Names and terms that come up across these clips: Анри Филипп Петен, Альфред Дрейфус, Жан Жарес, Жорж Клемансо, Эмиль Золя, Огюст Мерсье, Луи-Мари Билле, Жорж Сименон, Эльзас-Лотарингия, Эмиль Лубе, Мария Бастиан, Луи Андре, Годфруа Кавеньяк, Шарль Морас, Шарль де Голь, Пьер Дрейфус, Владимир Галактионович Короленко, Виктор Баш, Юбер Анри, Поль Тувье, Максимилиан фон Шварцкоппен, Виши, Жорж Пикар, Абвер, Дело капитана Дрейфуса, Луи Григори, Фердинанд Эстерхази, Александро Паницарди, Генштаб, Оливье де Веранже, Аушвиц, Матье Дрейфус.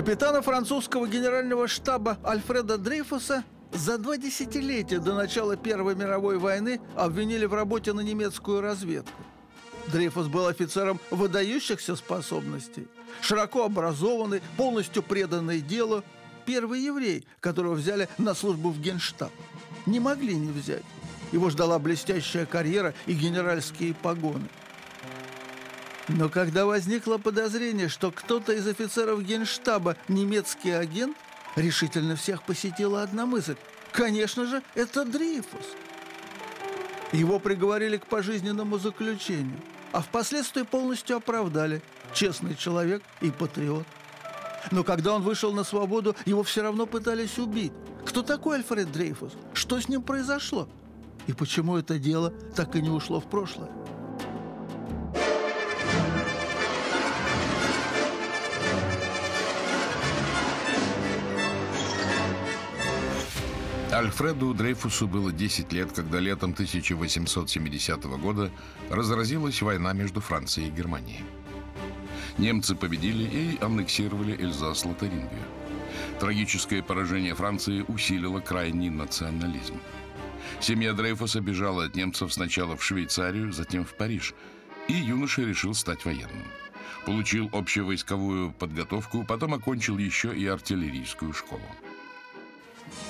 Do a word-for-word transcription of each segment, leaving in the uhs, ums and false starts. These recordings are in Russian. Капитана французского генерального штаба Альфреда Дрейфуса за два десятилетия до начала Первой мировой войны обвинили в работе на немецкую разведку. Дрейфус был офицером выдающихся способностей, широко образованный, полностью преданный делу, первый еврей, которого взяли на службу в Генштаб. Не могли не взять. Его ждала блестящая карьера и генеральские погоны. Но когда возникло подозрение, что кто-то из офицеров Генштаба немецкий агент, решительно всех посетила одна мысль. Конечно же, это Дрейфус. Его приговорили к пожизненному заключению, а впоследствии полностью оправдали. Честный человек и патриот. Но когда он вышел на свободу, его все равно пытались убить. Кто такой Альфред Дрейфус? Что с ним произошло? И почему это дело так и не ушло в прошлое? Альфреду Дрейфусу было десять лет, когда летом тысяча восемьсот семидесятого года разразилась война между Францией и Германией. Немцы победили и аннексировали Эльзас-Лотарингию. Трагическое поражение Франции усилило крайний национализм. Семья Дрейфуса бежала от немцев сначала в Швейцарию, затем в Париж, и юноша решил стать военным. Получил общевойсковую подготовку, потом окончил еще и артиллерийскую школу.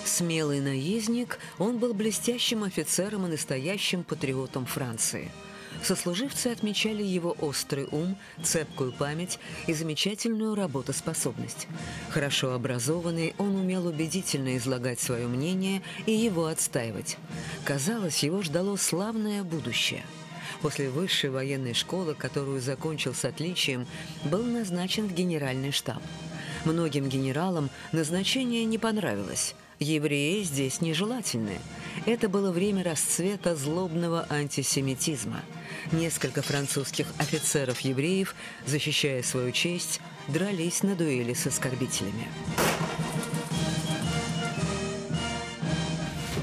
Смелый наездник, он был блестящим офицером и настоящим патриотом Франции. Сослуживцы отмечали его острый ум, цепкую память и замечательную работоспособность. Хорошо образованный, он умел убедительно излагать свое мнение и его отстаивать. Казалось, его ждало славное будущее. После высшей военной школы, которую закончил с отличием, был назначен в генеральный штаб. Многим генералам назначение не понравилось. Евреи здесь нежелательны. Это было время расцвета злобного антисемитизма. Несколько французских офицеров-евреев, защищая свою честь, дрались на дуэли с оскорбителями.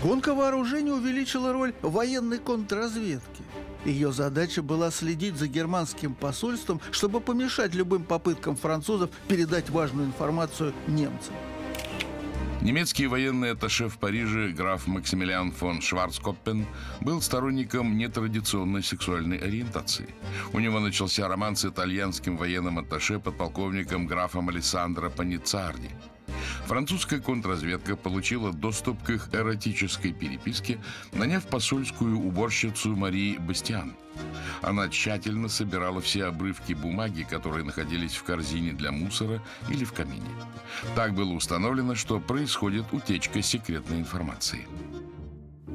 Гонка вооружений увеличила роль военной контрразведки. Ее задача была следить за германским посольством, чтобы помешать любым попыткам французов передать важную информацию немцам. Немецкий военный атташе в Париже граф Максимилиан фон Шварцкоппен был сторонником нетрадиционной сексуальной ориентации. У него начался роман с итальянским военным атташе подполковником графом Александро Паницарди. Французская контрразведка получила доступ к их эротической переписке, наняв посольскую уборщицу Марии Бастиан. Она тщательно собирала все обрывки бумаги, которые находились в корзине для мусора или в камине. Так было установлено, что происходит утечка секретной информации.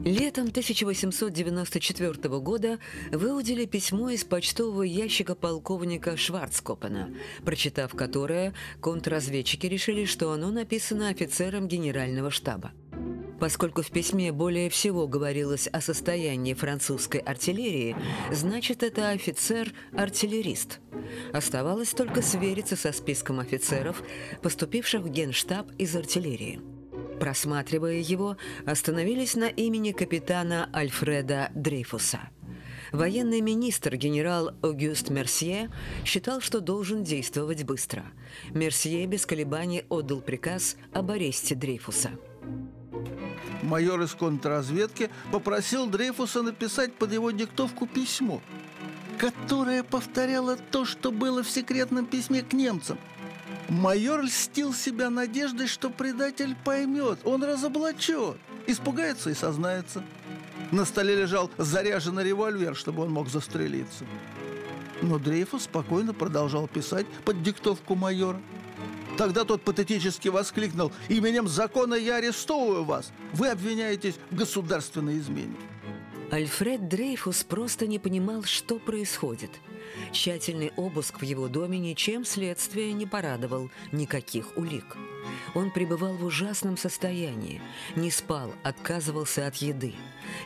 Летом тысяча восемьсот девяносто четвёртого года выудили письмо из почтового ящика полковника Шварцкоппена, прочитав которое, контрразведчики решили, что оно написано офицером генерального штаба. Поскольку в письме более всего говорилось о состоянии французской артиллерии, значит, это офицер-артиллерист. Оставалось только свериться со списком офицеров, поступивших в Генштаб из артиллерии. Просматривая его, остановились на имени капитана Альфреда Дрейфуса. Военный министр генерал Огюст Мерсье считал, что должен действовать быстро. Мерсье без колебаний отдал приказ об аресте Дрейфуса. Майор из контрразведки попросил Дрейфуса написать под его диктовку письмо, которое повторяло то, что было в секретном письме к немцам. Майор льстил себя надеждой, что предатель поймет, он разоблачет, испугается и сознается. На столе лежал заряженный револьвер, чтобы он мог застрелиться. Но Дрейфус спокойно продолжал писать под диктовку майора. Тогда тот патетически воскликнул: «Именем закона я арестовываю вас! Вы обвиняетесь в государственной измене!» Альфред Дрейфус просто не понимал, что происходит. Тщательный обыск в его доме ничем следствие не порадовал, никаких улик. Он пребывал в ужасном состоянии, не спал, отказывался от еды.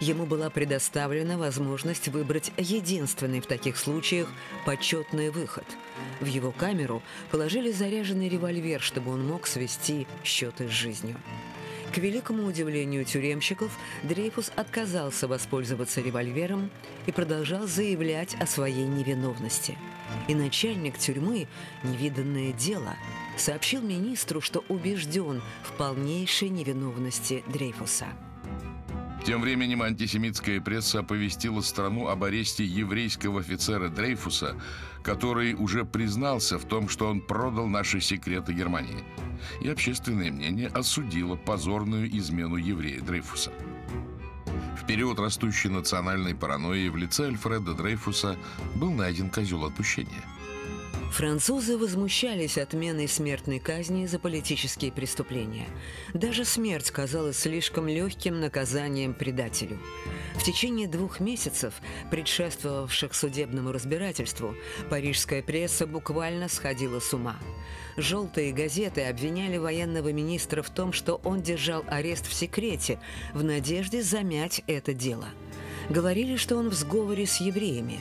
Ему была предоставлена возможность выбрать единственный в таких случаях почетный выход. В его камеру положили заряженный револьвер, чтобы он мог свести счеты с жизнью. К великому удивлению тюремщиков, Дрейфус отказался воспользоваться револьвером и продолжал заявлять о своей невиновности. И начальник тюрьмы, невиданное дело, сообщил министру, что убежден в полнейшей невиновности Дрейфуса. Тем временем антисемитская пресса оповестила страну об аресте еврейского офицера Дрейфуса, который уже признался в том, что он продал наши секреты Германии. И общественное мнение осудило позорную измену еврея Дрейфуса. В период растущей национальной паранойи в лице Альфреда Дрейфуса был найден козел отпущения. Французы возмущались отменой смертной казни за политические преступления. Даже смерть казалась слишком легким наказанием предателю. В течение двух месяцев, предшествовавших судебному разбирательству, парижская пресса буквально сходила с ума. Желтые газеты обвиняли военного министра в том, что он держал арест в секрете, в надежде замять это дело. Говорили, что он в сговоре с евреями.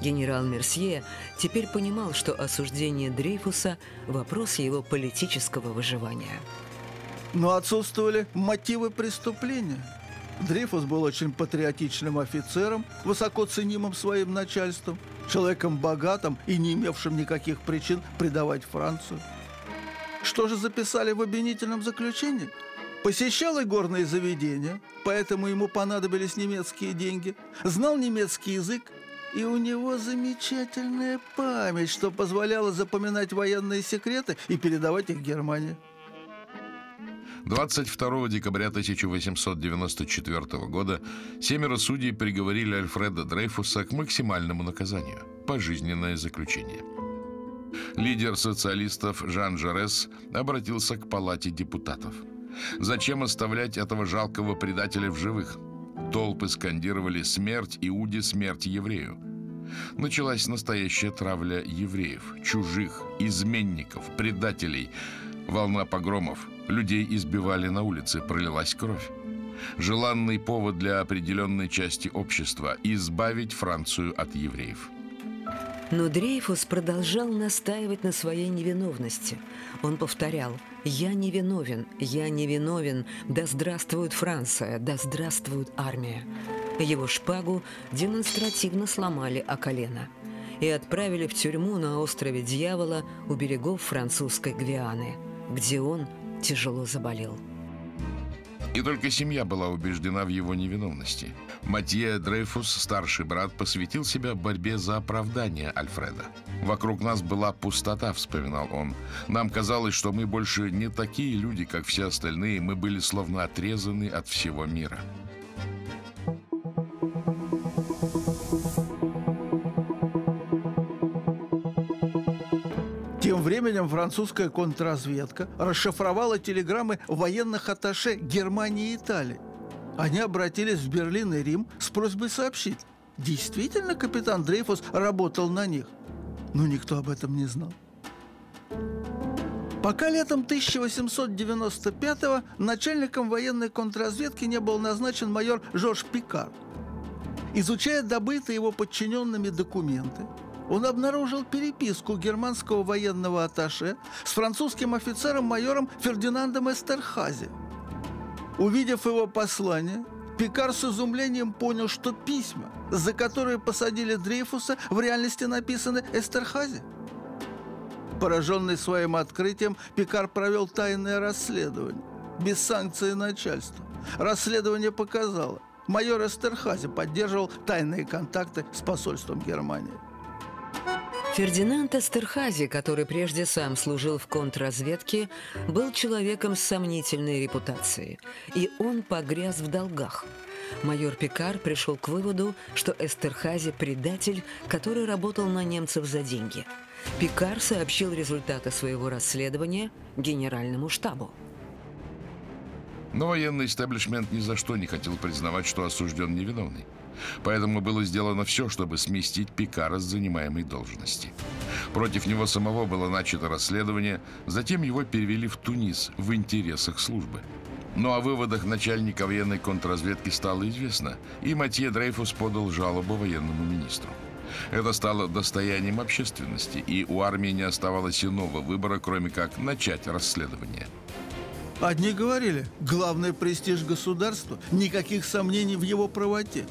Генерал Мерсье теперь понимал, что осуждение Дрейфуса – вопрос его политического выживания. Но отсутствовали мотивы преступления. Дрейфус был очень патриотичным офицером, высоко ценимым своим начальством, человеком богатым и не имевшим никаких причин предавать Францию. Что же записали в обвинительном заключении? Посещал игорные заведения, поэтому ему понадобились немецкие деньги, знал немецкий язык, и у него замечательная память, что позволяло запоминать военные секреты и передавать их Германии. двадцать второго декабря тысяча восемьсот девяносто четвёртого года семеро судей приговорили Альфреда Дрейфуса к максимальному наказанию – пожизненное заключение. Лидер социалистов Жан Жарес обратился к Палате депутатов. Зачем оставлять этого жалкого предателя в живых? Толпы скандировали «Смерть Иуде, смерть еврею». Началась настоящая травля евреев, чужих, изменников, предателей. Волна погромов. Людей избивали на улице, пролилась кровь. Желанный повод для определенной части общества – избавить Францию от евреев. Но Дрейфус продолжал настаивать на своей невиновности. Он повторял: «Я невиновен, я невиновен, да здравствует Франция, да здравствует армия». Его шпагу демонстративно сломали о колено и отправили в тюрьму на острове Дьявола у берегов французской Гвианы, где он тяжело заболел. И только семья была убеждена в его невиновности. Матье Дрейфус, старший брат, посвятил себя борьбе за оправдание Альфреда. «Вокруг нас была пустота», — вспоминал он. «Нам казалось, что мы больше не такие люди, как все остальные. Мы были словно отрезаны от всего мира». Тем временем французская контрразведка расшифровала телеграммы военных атташе Германии и Италии. Они обратились в Берлин и Рим с просьбой сообщить, действительно капитан Дрейфус работал на них. Но никто об этом не знал. Пока летом тысяча восемьсот девяносто пятого начальником военной контрразведки не был назначен майор Жорж Пикар. Изучая добытые его подчиненными документы, он обнаружил переписку германского военного атташе с французским офицером-майором Фердинандом Эстерхази. Увидев его послание, Пикар с изумлением понял, что письма, за которые посадили Дрейфуса, в реальности написаны Эстерхази. Пораженный своим открытием, Пикар провел тайное расследование, без санкции начальства. Расследование показало, майор Эстерхази поддерживал тайные контакты с посольством Германии. Фердинанд Эстерхази, который прежде сам служил в контрразведке, был человеком с сомнительной репутацией, и он погряз в долгах. Майор Пикар пришел к выводу, что Эстерхази – предатель, который работал на немцев за деньги. Пикар сообщил результаты своего расследования генеральному штабу. Но военный истеблишмент ни за что не хотел признавать, что осужден невиновный. Поэтому было сделано все, чтобы сместить Пикара с занимаемой должности. Против него самого было начато расследование, затем его перевели в Тунис в интересах службы. Но о выводах начальника военной контрразведки стало известно, и Матье Дрейфус подал жалобу военному министру. Это стало достоянием общественности, и у армии не оставалось иного выбора, кроме как начать расследование. Одни говорили: главный престиж государства, никаких сомнений в его правоте.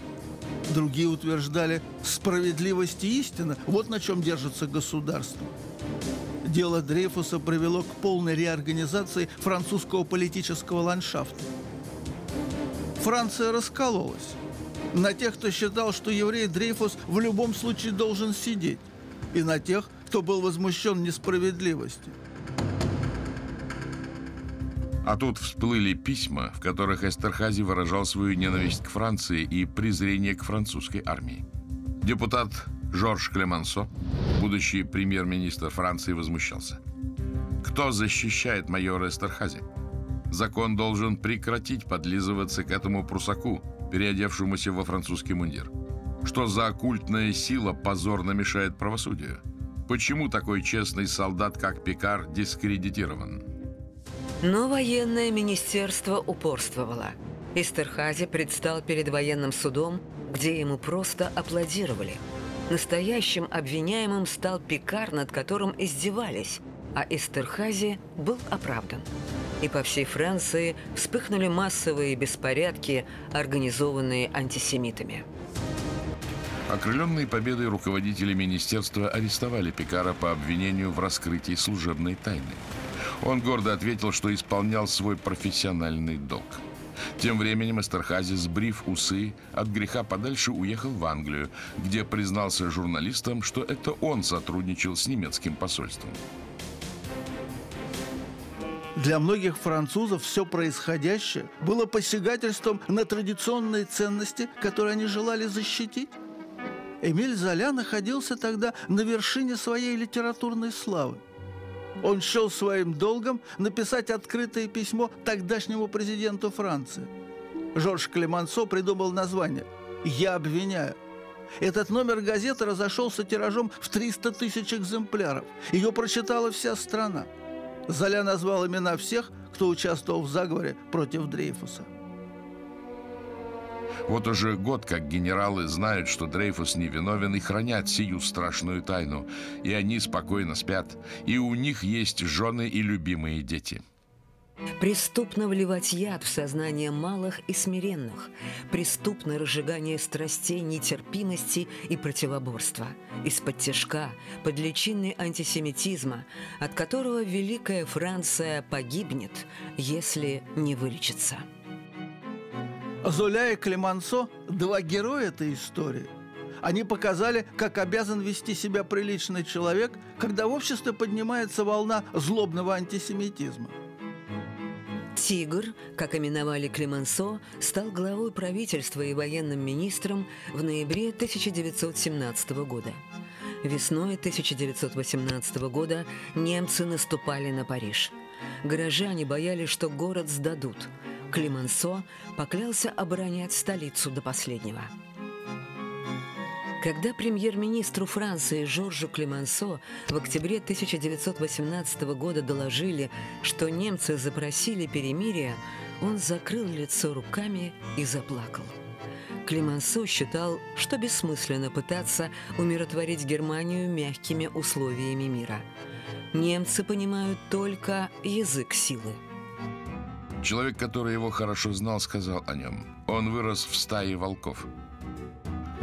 Другие утверждали: справедливость и истина – вот на чем держится государство. Дело Дрейфуса привело к полной реорганизации французского политического ландшафта. Франция раскололась на тех, кто считал, что еврей Дрейфус в любом случае должен сидеть, и на тех, кто был возмущен несправедливостью. А тут всплыли письма, в которых Эстерхази выражал свою ненависть к Франции и презрение к французской армии. Депутат Жорж Клемансо, будущий премьер-министр Франции, возмущался. Кто защищает майора Эстерхази? Закон должен прекратить подлизываться к этому прусаку, переодевшемуся во французский мундир. Что за оккультная сила позорно мешает правосудию? Почему такой честный солдат, как Пикар, дискредитирован? Но военное министерство упорствовало. Эстерхази предстал перед военным судом, где ему просто аплодировали. Настоящим обвиняемым стал Пикар, над которым издевались, а Эстерхази был оправдан. И по всей Франции вспыхнули массовые беспорядки, организованные антисемитами. Окрыленные победой руководители министерства арестовали Пикара по обвинению в раскрытии служебной тайны. Он гордо ответил, что исполнял свой профессиональный долг. Тем временем Эстерхази, сбрив усы, от греха подальше уехал в Англию, где признался журналистам, что это он сотрудничал с немецким посольством. Для многих французов все происходящее было посягательством на традиционные ценности, которые они желали защитить. Эмиль Золя находился тогда на вершине своей литературной славы. Он счел своим долгом написать открытое письмо тогдашнему президенту Франции. Жорж Клемансо придумал название «Я обвиняю». Этот номер газеты разошелся тиражом в триста тысяч экземпляров. Ее прочитала вся страна. Золя назвал имена всех, кто участвовал в заговоре против Дрейфуса. Вот уже год, как генералы знают, что Дрейфус невиновен, и хранят сию страшную тайну. И они спокойно спят, и у них есть жены и любимые дети. Преступно вливать яд в сознание малых и смиренных. Преступно разжигание страстей, нетерпимости и противоборства. Из-под тяжка, под личиной антисемитизма, от которого Великая Франция погибнет, если не вылечится. Золя и Клемансо – два героя этой истории. Они показали, как обязан вести себя приличный человек, когда в обществе поднимается волна злобного антисемитизма. «Тигр», как именовали Клемансо, стал главой правительства и военным министром в ноябре тысяча девятьсот семнадцатого года. Весной тысяча девятьсот восемнадцатого года немцы наступали на Париж. Горожане боялись, что город сдадут. Клемансо поклялся оборонять столицу до последнего. Когда премьер-министру Франции Жоржу Клемансо в октябре тысяча девятьсот восемнадцатого года доложили, что немцы запросили перемирие, он закрыл лицо руками и заплакал. Клемансо считал, что бессмысленно пытаться умиротворить Германию мягкими условиями мира. Немцы понимают только язык силы. Человек, который его хорошо знал, сказал о нем: он вырос в стае волков.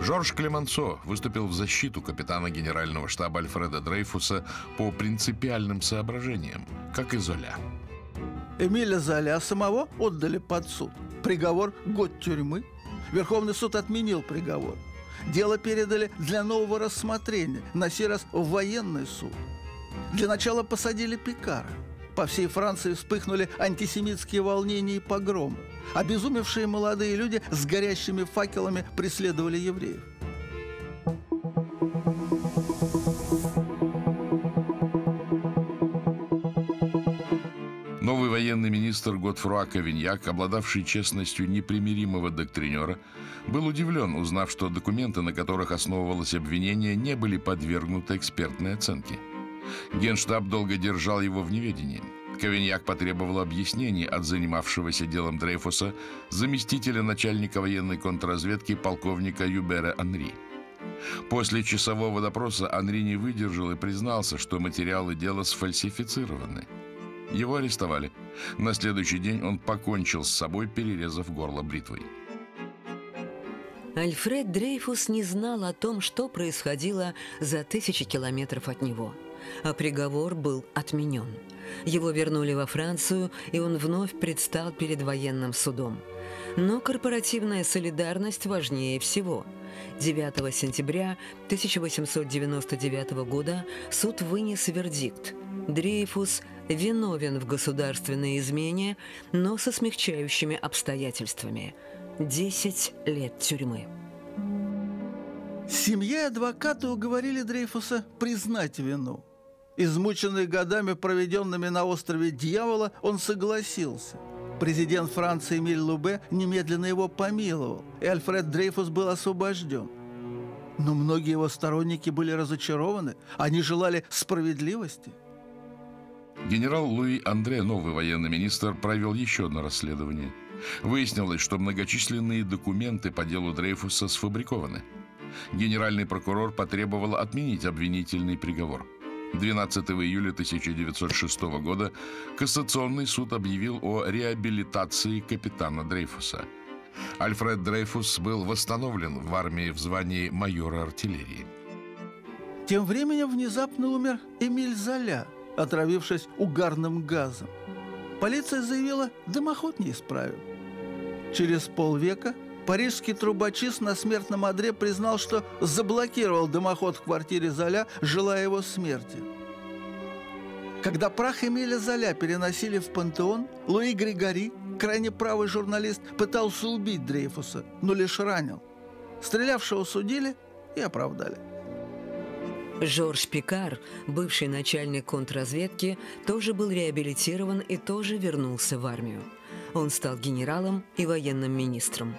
Жорж Клемансо выступил в защиту капитана генерального штаба Альфреда Дрейфуса по принципиальным соображениям, как и Золя. Эмиля Золя самого отдали под суд. Приговор – год тюрьмы. Верховный суд отменил приговор. Дело передали для нового рассмотрения, на сей раз в военный суд. Для начала посадили Пикара. По всей Франции вспыхнули антисемитские волнения и погромы. Обезумевшие молодые люди с горящими факелами преследовали евреев. Новый военный министр Годфруа Кавеньяк, обладавший честностью непримиримого доктринера, был удивлен, узнав, что документы, на которых основывалось обвинение, не были подвергнуты экспертной оценке. Генштаб долго держал его в неведении. Кавеньяк потребовал объяснений от занимавшегося делом Дрейфуса заместителя начальника военной контрразведки полковника Юбера Анри. После часового допроса Анри не выдержал и признался, что материалы дела сфальсифицированы. Его арестовали. На следующий день он покончил с собой, перерезав горло бритвой. Альфред Дрейфус не знал о том, что происходило за тысячи километров от него, а приговор был отменен. Его вернули во Францию, и он вновь предстал перед военным судом. Но корпоративная солидарность важнее всего. девятого сентября тысяча восемьсот девяносто девятого года суд вынес вердикт: Дрейфус виновен в государственной измене, но со смягчающими обстоятельствами. десять лет тюрьмы. Семья и адвокаты уговорили Дрейфуса признать вину. Измученный годами, проведенными на острове Дьявола, он согласился. Президент Франции Эмиль Лубе немедленно его помиловал, и Альфред Дрейфус был освобожден. Но многие его сторонники были разочарованы, они желали справедливости. Генерал Луи Андре, новый военный министр, провел еще одно расследование. Выяснилось, что многочисленные документы по делу Дрейфуса сфабрикованы. Генеральный прокурор потребовал отменить обвинительный приговор. двенадцатого июля тысяча девятьсот шестого года Кассационный суд объявил о реабилитации капитана Дрейфуса. Альфред Дрейфус был восстановлен в армии в звании майора артиллерии. Тем временем внезапно умер Эмиль Золя, отравившись угарным газом. Полиция заявила, дымоход неисправен. Через полвека парижский трубочист на смертном одре признал, что заблокировал дымоход в квартире Золя, желая его смерти. Когда прах Эмиля Золя переносили в пантеон, Луи Григори, крайне правый журналист, пытался убить Дрейфуса, но лишь ранил. Стрелявшего судили и оправдали. Жорж Пикар, бывший начальник контрразведки, тоже был реабилитирован и тоже вернулся в армию. Он стал генералом и военным министром.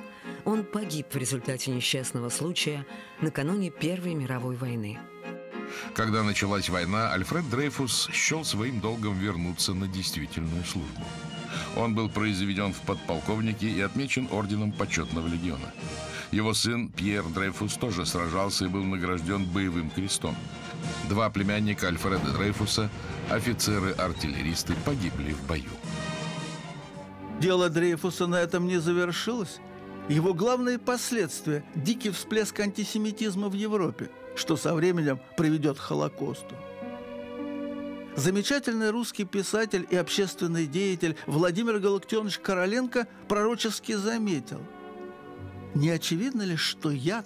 Он погиб в результате несчастного случая накануне Первой мировой войны. Когда началась война, Альфред Дрейфус счел своим долгом вернуться на действительную службу. Он был произведен в подполковнике и отмечен орденом Почетного легиона. Его сын Пьер Дрейфус тоже сражался и был награжден боевым крестом. Два племянника Альфреда Дрейфуса, офицеры-артиллеристы, погибли в бою. Дело Дрейфуса на этом не завершилось. Его главные последствия – дикий всплеск антисемитизма в Европе, что со временем приведет к Холокосту. Замечательный русский писатель и общественный деятель Владимир Галактионович Короленко пророчески заметил: не очевидно ли, что яд,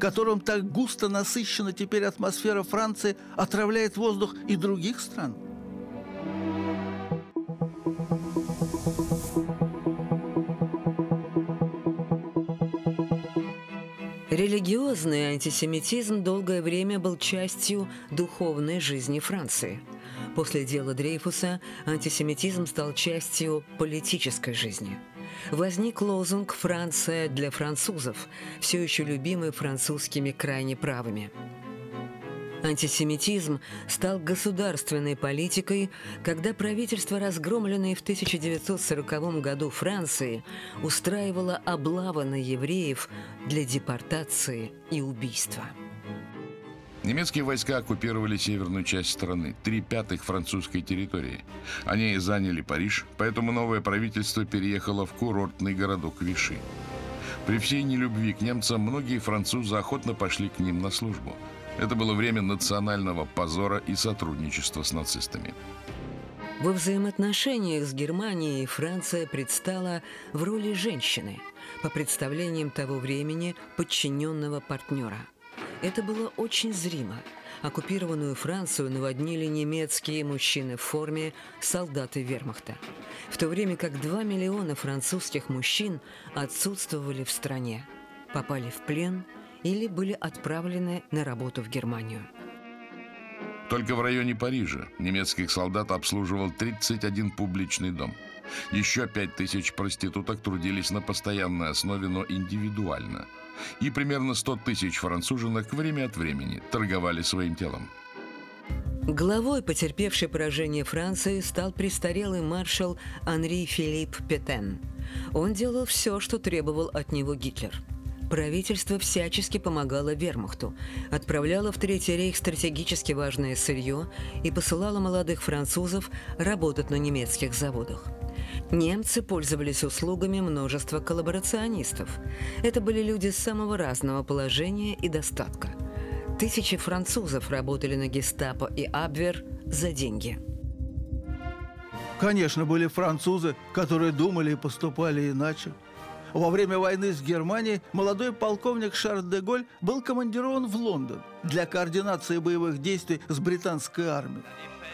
которым так густо насыщена теперь атмосфера Франции, отравляет воздух и других стран? Религиозный антисемитизм долгое время был частью духовной жизни Франции. После дела Дрейфуса антисемитизм стал частью политической жизни. Возник лозунг «Франция для французов», все еще любимый французскими крайне правыми. Антисемитизм стал государственной политикой, когда правительство, разгромленное в тысяча девятьсот сороковом году Франции, устраивало облавы на евреев для депортации и убийства. Немецкие войска оккупировали северную часть страны, три пятых французской территории. Они заняли Париж, поэтому новое правительство переехало в курортный городок Виши. При всей нелюбви к немцам многие французы охотно пошли к ним на службу. Это было время национального позора и сотрудничества с нацистами. Во взаимоотношениях с Германией Франция предстала в роли женщины, по представлениям того времени подчиненного партнера. Это было очень зримо. Оккупированную Францию наводнили немецкие мужчины в форме, солдаты вермахта, в то время как два миллиона французских мужчин отсутствовали в стране, попали в плен или были отправлены на работу в Германию. Только в районе Парижа немецких солдат обслуживал тридцать один публичный дом. Еще пять тысяч проституток трудились на постоянной основе, но индивидуально. И примерно сто тысяч француженок время от времени торговали своим телом. Главой потерпевшей поражение Франции стал престарелый маршал Анри Филипп Петен. Он делал все, что требовал от него Гитлер. Правительство всячески помогало вермахту, отправляло в Третий рейх стратегически важное сырье и посылало молодых французов работать на немецких заводах. Немцы пользовались услугами множества коллаборационистов. Это были люди самого разного положения и достатка. Тысячи французов работали на гестапо и Абвер за деньги. Конечно, были французы, которые думали и поступали иначе. Во время войны с Германией молодой полковник Шарль де Голь был командирован в Лондон для координации боевых действий с британской армией.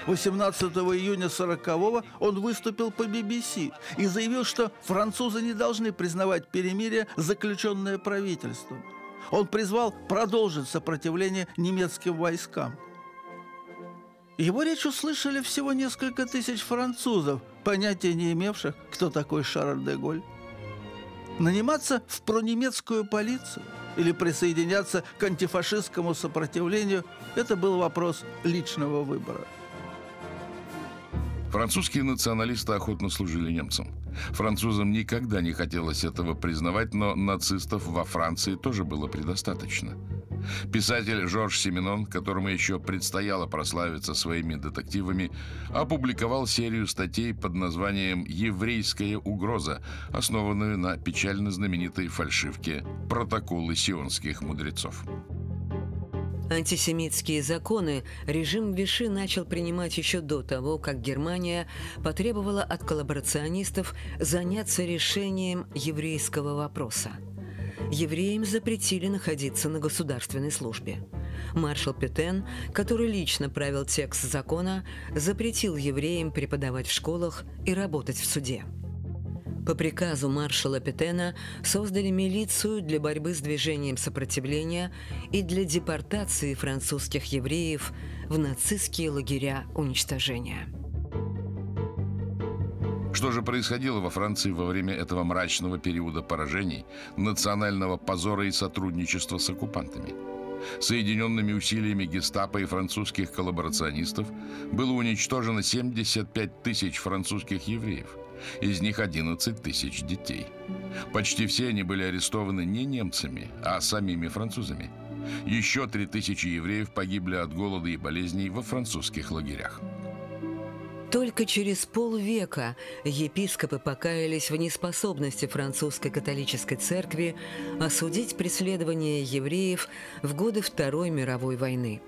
восемнадцатого июня сорокового он выступил по би би си и заявил, что французы не должны признавать перемирие, заключенное правительством. Он призвал продолжить сопротивление немецким войскам. Его речь услышали всего несколько тысяч французов, понятия не имевших, кто такой Шарль де Голь. Наниматься в пронемецкую полицию или присоединяться к антифашистскому сопротивлению – это был вопрос личного выбора. Французские националисты охотно служили немцам. Французам никогда не хотелось этого признавать, но нацистов во Франции тоже было предостаточно. Писатель Жорж Сименон, которому еще предстояло прославиться своими детективами, опубликовал серию статей под названием «Еврейская угроза», основанную на печально знаменитой фальшивке «Протоколы сионских мудрецов». Антисемитские законы режим Виши начал принимать еще до того, как Германия потребовала от коллаборационистов заняться решением еврейского вопроса. Евреям запретили находиться на государственной службе. Маршал Петен, который лично правил текст закона, запретил евреям преподавать в школах и работать в суде. По приказу маршала Петена создали милицию для борьбы с движением сопротивления и для депортации французских евреев в нацистские лагеря уничтожения. Что же происходило во Франции во время этого мрачного периода поражений, национального позора и сотрудничества с оккупантами? Соединенными усилиями гестапо и французских коллаборационистов было уничтожено семьдесят пять тысяч французских евреев. Из них одиннадцать тысяч детей. Почти все они были арестованы не немцами, а самими французами. Еще три тысячи евреев погибли от голода и болезней во французских лагерях. Только через полвека епископы покаялись в неспособности французской католической церкви осудить преследование евреев в годы Второй мировой войны.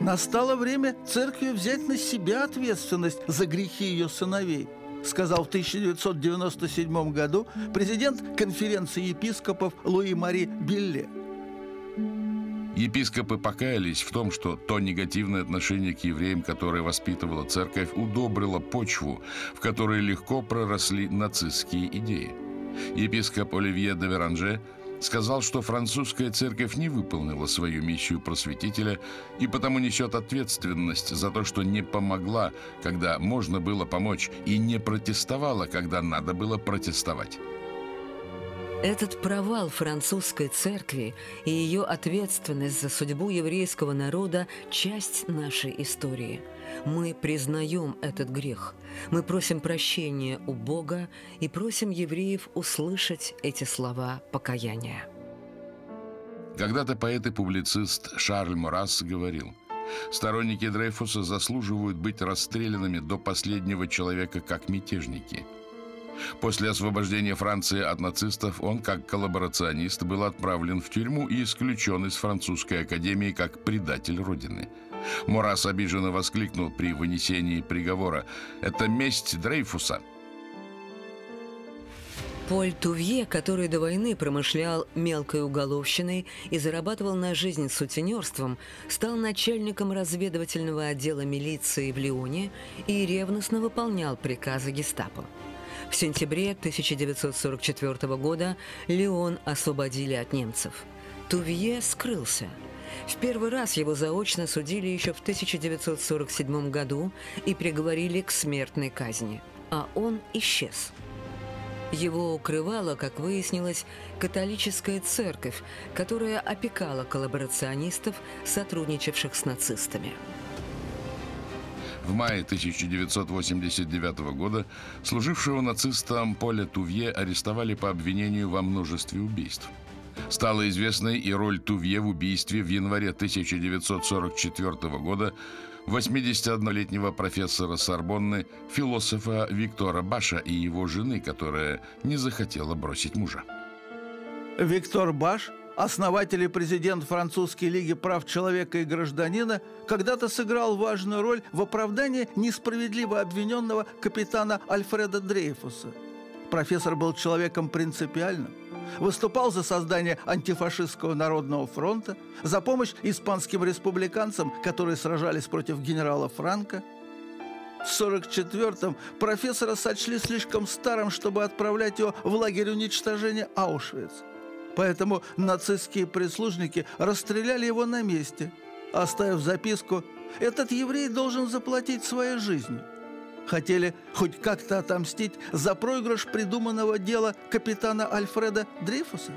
«Настало время церкви взять на себя ответственность за грехи ее сыновей», сказал в тысяча девятьсот девяносто седьмом году президент конференции епископов Луи-Мари Билле. Епископы покаялись в том, что то негативное отношение к евреям, которое воспитывала церковь, удобрило почву, в которой легко проросли нацистские идеи. Епископ Оливье де Веранже сказал, что французская церковь не выполнила свою миссию просветителя и потому несет ответственность за то, что не помогла, когда можно было помочь, и не протестовала, когда надо было протестовать. Этот провал французской церкви и ее ответственность за судьбу еврейского народа – часть нашей истории. Мы признаем этот грех. Мы просим прощения у Бога и просим евреев услышать эти слова покаяния. Когда-то поэт и публицист Шарль Морас говорил: «Сторонники Дрейфуса заслуживают быть расстрелянными до последнего человека как мятежники». После освобождения Франции от нацистов он, как коллаборационист, был отправлен в тюрьму и исключен из французской академии как предатель Родины. Морас обиженно воскликнул при вынесении приговора: «Это месть Дрейфуса». Поль Тувье, который до войны промышлял мелкой уголовщиной и зарабатывал на жизнь сутенерством, стал начальником разведывательного отдела милиции в Лионе и ревностно выполнял приказы гестапо. В сентябре тысяча девятьсот сорок четвёртого года Лион освободили от немцев. Тувье скрылся. В первый раз его заочно судили еще в тысяча девятьсот сорок седьмом году и приговорили к смертной казни. А он исчез. Его укрывала, как выяснилось, католическая церковь, которая опекала коллаборационистов, сотрудничавших с нацистами. В мае тысяча девятьсот восемьдесят девятого года служившего нацистам Поля Тувье арестовали по обвинению во множестве убийств. Стала известной и роль Тувье в убийстве в январе тысяча девятьсот сорок четвёртого года восьмидесятиоднолетнего профессора Сорбонны, философа Виктора Баша и его жены, которая не захотела бросить мужа. Виктор Баш, основатель и президент Французской лиги прав человека и гражданина, когда-то сыграл важную роль в оправдании несправедливо обвиненного капитана Альфреда Дрейфуса. Профессор был человеком принципиальным, выступал за создание антифашистского народного фронта, за помощь испанским республиканцам, которые сражались против генерала Франко. В сорок четвёртом профессора сочли слишком старым, чтобы отправлять его в лагерь уничтожения Аушвиц. Поэтому нацистские прислужники расстреляли его на месте, оставив записку «Этот еврей должен заплатить своей жизнью». Хотели хоть как-то отомстить за проигрыш придуманного дела капитана Альфреда Дрейфуса.